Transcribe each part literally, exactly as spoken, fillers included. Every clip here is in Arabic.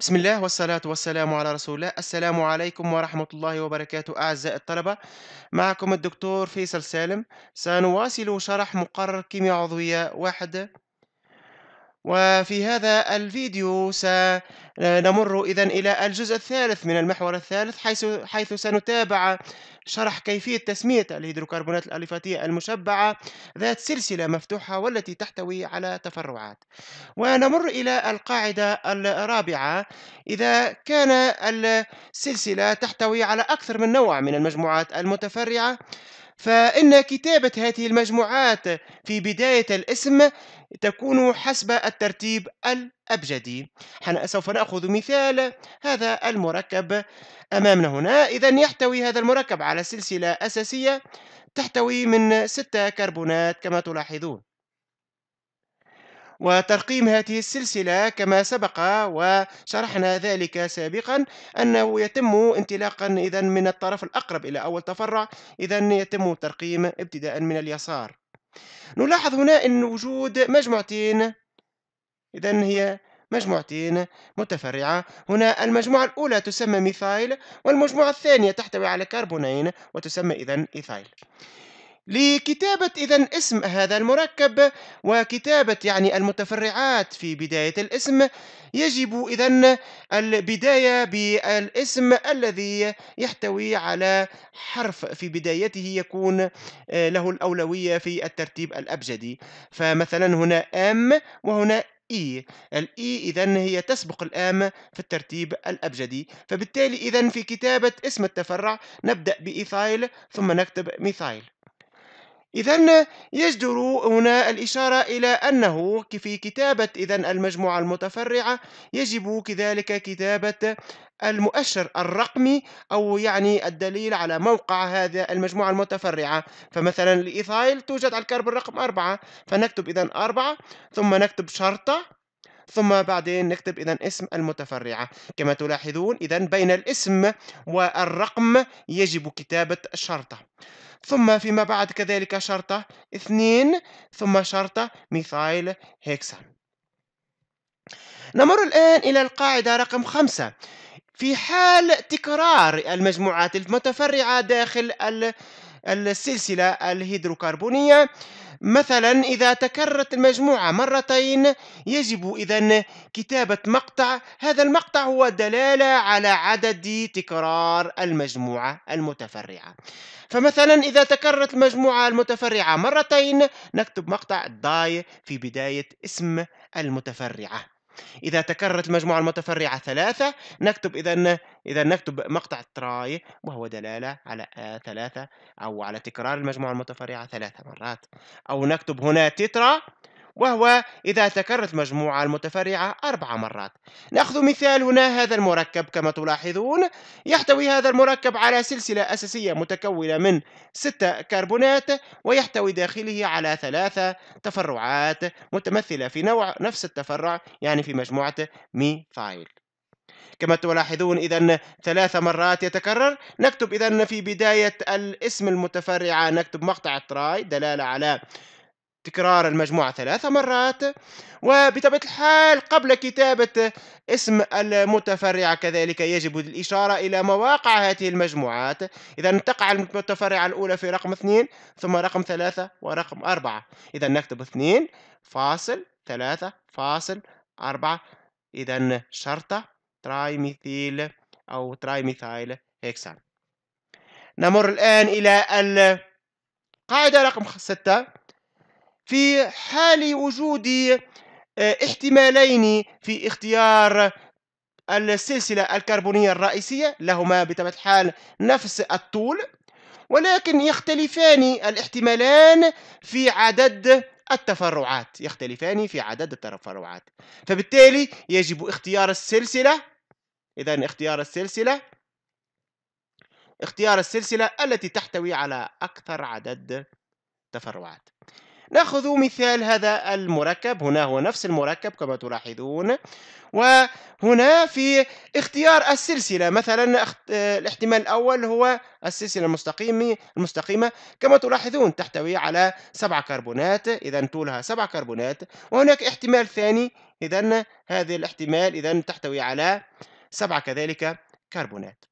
بسم الله والصلاة والسلام على رسول الله. السلام عليكم ورحمة الله وبركاته أعزائي الطلبة، معكم الدكتور فيصل سالم. سنواصل شرح مقرر كيمياء عضوية واحد، وفي هذا الفيديو سنمر إذن إلى الجزء الثالث من المحور الثالث، حيث حيث سنتابع شرح كيفية تسمية الهيدروكربونات الأليفاتية المشبعة ذات سلسلة مفتوحة والتي تحتوي على تفرعات. ونمر إلى القاعدة الرابعة، إذا كان السلسلة تحتوي على أكثر من نوع من المجموعات المتفرعة، فإن كتابة هذه المجموعات في بداية الاسم تكون حسب الترتيب الأبجدي. سوف نأخذ مثال هذا المركب أمامنا هنا. إذن يحتوي هذا المركب على سلسلة أساسية تحتوي من ستة كربونات كما تلاحظون، وترقيم هذه السلسلة كما سبق وشرحنا ذلك سابقا أنه يتم انطلاقا إذن من الطرف الأقرب إلى أول تفرع، إذن يتم الترقيم ابتداء من اليسار. نلاحظ هنا أن وجود مجموعتين، إذن هي مجموعتين متفرعة. هنا المجموعة الأولى تسمى ميثايل، والمجموعة الثانية تحتوي على كربونين وتسمى إذن ايثايل. لكتابة إذن اسم هذا المركب وكتابة يعني المتفرعات في بداية الاسم، يجب إذن البداية بالاسم الذي يحتوي على حرف في بدايته يكون له الأولوية في الترتيب الأبجدي. فمثلا هنا أم وهنا إي، الإي إذن هي تسبق الأم في الترتيب الأبجدي، فبالتالي إذن في كتابة اسم التفرع نبدأ بإيثايل ثم نكتب ميثايل. إذن يجدر هنا الإشارة إلى أنه في كتابة إذن المجموعة المتفرعة يجب كذلك كتابة المؤشر الرقمي أو يعني الدليل على موقع هذا المجموعة المتفرعة. فمثلا الإيثايل توجد على الكربون رقم أربعة، فنكتب إذن أربعة ثم نكتب شرطة ثم بعدين نكتب إذن اسم المتفرعة. كما تلاحظون إذن بين الاسم والرقم يجب كتابة شرطة، ثم فيما بعد كذلك شرطة اثنين ثم شرطة ميثايل هيكسان. نمر الآن إلى القاعدة رقم خمسة. في حال تكرار المجموعات المتفرعة داخل السلسلة الهيدروكربونية، مثلا إذا تكررت المجموعة مرتين يجب إذن كتابة مقطع، هذا المقطع هو دلالة على عدد تكرار المجموعة المتفرعة. فمثلا إذا تكررت المجموعة المتفرعة مرتين نكتب مقطع داي في بداية اسم المتفرعة. إذا تكررت المجموعة المتفرعة ثلاثة نكتب إذن إذا نكتب مقطع تراي، وهو دلالة على آه ثلاثة أو على تكرار المجموعة المتفرعة ثلاثة مرات. أو نكتب هنا تترا، وهو إذا تكررت المجموعة المتفرعة أربع مرات. نأخذ مثال هنا هذا المركب كما تلاحظون. يحتوي هذا المركب على سلسلة أساسية متكونة من ستة كربونات، ويحتوي داخله على ثلاثة تفرعات متمثلة في نوع نفس التفرع، يعني في مجموعة ميثايل. كما تلاحظون إذن ثلاثة مرات يتكرر. نكتب إذن في بداية الاسم المتفرعة نكتب مقطع تراي، دلالة على تكرار المجموعة ثلاثة مرات. وبطبيعة الحال قبل كتابة اسم المتفرعة كذلك يجب الإشارة إلى مواقع هذه المجموعات. إذا تقع المتفرعة الأولى في رقم اثنين ثم رقم ثلاثة ورقم أربعة، إذا نكتب اثنين فاصل ثلاثة فاصل أربعة، إذا شرطة تراي ميثيل أو تراي ميثايل هيكسان. نمر الآن إلى القاعدة رقم ستة. في حال وجود احتمالين في اختيار السلسلة الكربونية الرئيسية، لهما بطبيعة الحال نفس الطول، ولكن يختلفان الاحتمالان في عدد التفرعات، يختلفان في عدد التفرعات، فبالتالي يجب اختيار السلسلة، إذن اختيار السلسلة اختيار السلسلة التي تحتوي على أكثر عدد تفرعات. نأخذ مثال هذا المركب. هنا هو نفس المركب كما تلاحظون، وهنا في اختيار السلسلة مثلا الاحتمال الأول هو السلسلة المستقيمة المستقيمة كما تلاحظون تحتوي على سبع كربونات، إذا طولها سبع كربونات. وهناك احتمال ثاني، إذا هذا الاحتمال إذا تحتوي على سبعة كذلك كربونات.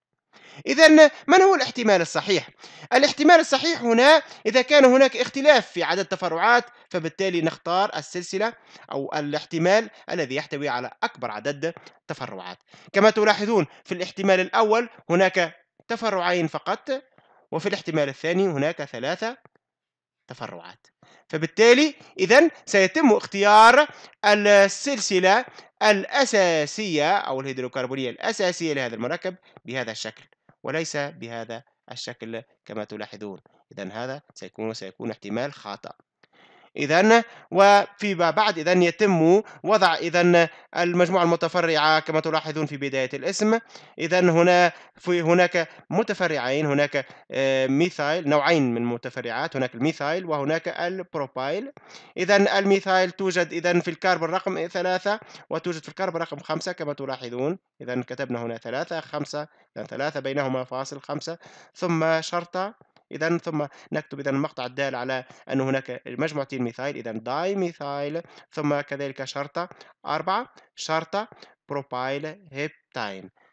إذا من هو الاحتمال الصحيح؟ الاحتمال الصحيح هنا إذا كان هناك اختلاف في عدد التفرعات، فبالتالي نختار السلسلة أو الاحتمال الذي يحتوي على أكبر عدد تفرعات. كما تلاحظون في الاحتمال الأول هناك تفرعين فقط، وفي الاحتمال الثاني هناك ثلاثة تفرعات. فبالتالي إذا سيتم اختيار السلسلة الأساسية أو الهيدروكربونية الأساسية لهذا المركب بهذا الشكل، وليس بهذا الشكل كما تلاحظون. إذا هذا سيكون سيكون احتمال خاطئ. إذا وفيما بعد إذا يتم وضع إذا المجموعة المتفرعة كما تلاحظون في بداية الاسم. إذا هنا في هناك متفرعين، هناك ميثايل، نوعين من المتفرعات، هناك الميثايل وهناك البروبايل. إذا الميثايل توجد إذا في الكربون رقم ثلاثة وتوجد في الكربون رقم خمسة كما تلاحظون. إذا كتبنا هنا ثلاثة خمسة، إذا ثلاثة بينهما فاصل خمسة ثم شرطة، إذا ثم نكتب إذا المقطع الدال على أن هناك مجموعتين ميثايل، إذا داي ميثايل، ثم كذلك شرطة أربعة، شرطة بروبايل هيبتاين.